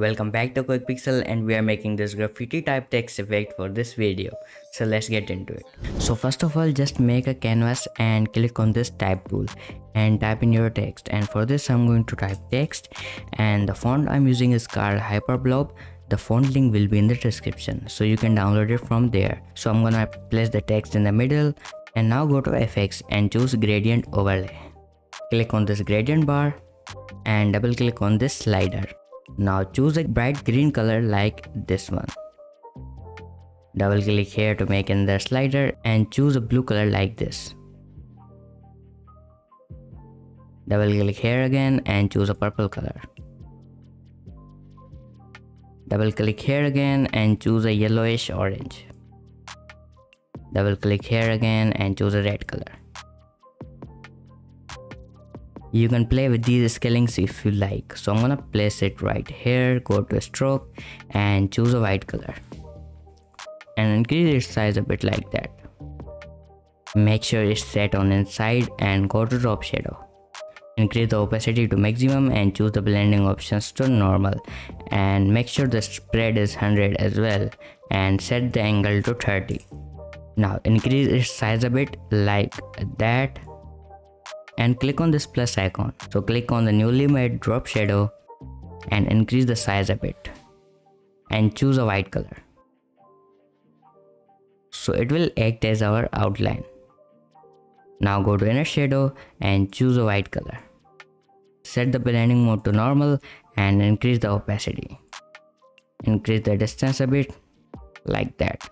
Welcome back to QuickPixel, and we are making this graffiti type text effect for this video. So let's get into it. So first of all, just make a canvas and click on this type tool and type in your text. And for this I'm going to type text, and the font I'm using is called Hyperblob. The font link will be in the description, so you can download it from there. So I'm gonna place the text in the middle, and now go to FX and choose gradient overlay. Click on this gradient bar and double click on this slider. Now choose a bright green color like this one. Double click here to make another slider and choose a blue color like this. Double click here again and choose a purple color. Double click here again and choose a yellowish orange. Double click here again and choose a red color. You can play with these scalings if you like. So I'm gonna place it right here, go to stroke and choose a white color. And increase its size a bit like that. Make sure it's set on inside and go to drop shadow. Increase the opacity to maximum and choose the blending options to normal. And make sure the spread is 100 as well and set the angle to 30. Now increase its size a bit like that. And click on this plus icon. So click on the newly made drop shadow and increase the size a bit and choose a white color. So it will act as our outline. Now go to inner shadow and choose a white color. Set the blending mode to normal and increase the opacity. Increase the distance a bit like that.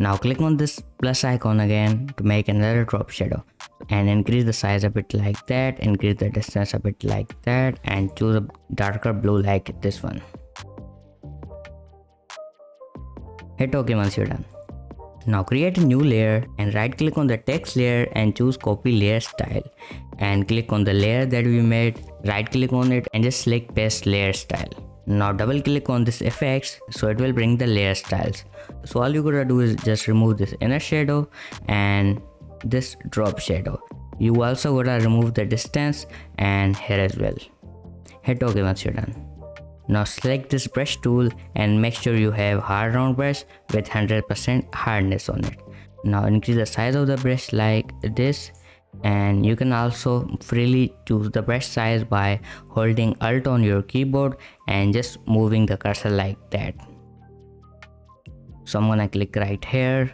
Now click on this plus icon again to make another drop shadow. And increase the size a bit like that, increase the distance a bit like that, and choose a darker blue like this one. Hit OK once you're done. Now create a new layer and right click on the text layer and choose copy layer style. And click on the layer that we made, right click on it and just select paste layer style. Now double click on this effects, so it will bring the layer styles. So all you gotta do is just remove this inner shadow and this drop shadow. You also gotta remove the distance and here as well. Hit OK once you're done. Now select this brush tool and make sure you have hard round brush with 100% hardness on it. Now increase the size of the brush like this, and you can also freely choose the brush size by holding Alt on your keyboard and just moving the cursor like that. So I'm gonna click right here.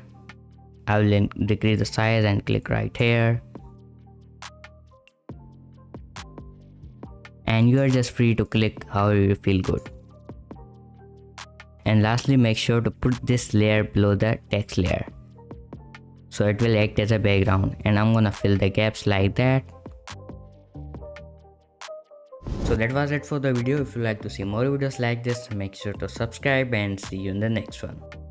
I will decrease the size and click right here. And you are just free to click how you feel good. And lastly, make sure to put this layer below the text layer, so it will act as a background. And I'm gonna fill the gaps like that. So that was it for the video. If you like to see more videos like this, make sure to subscribe and see you in the next one.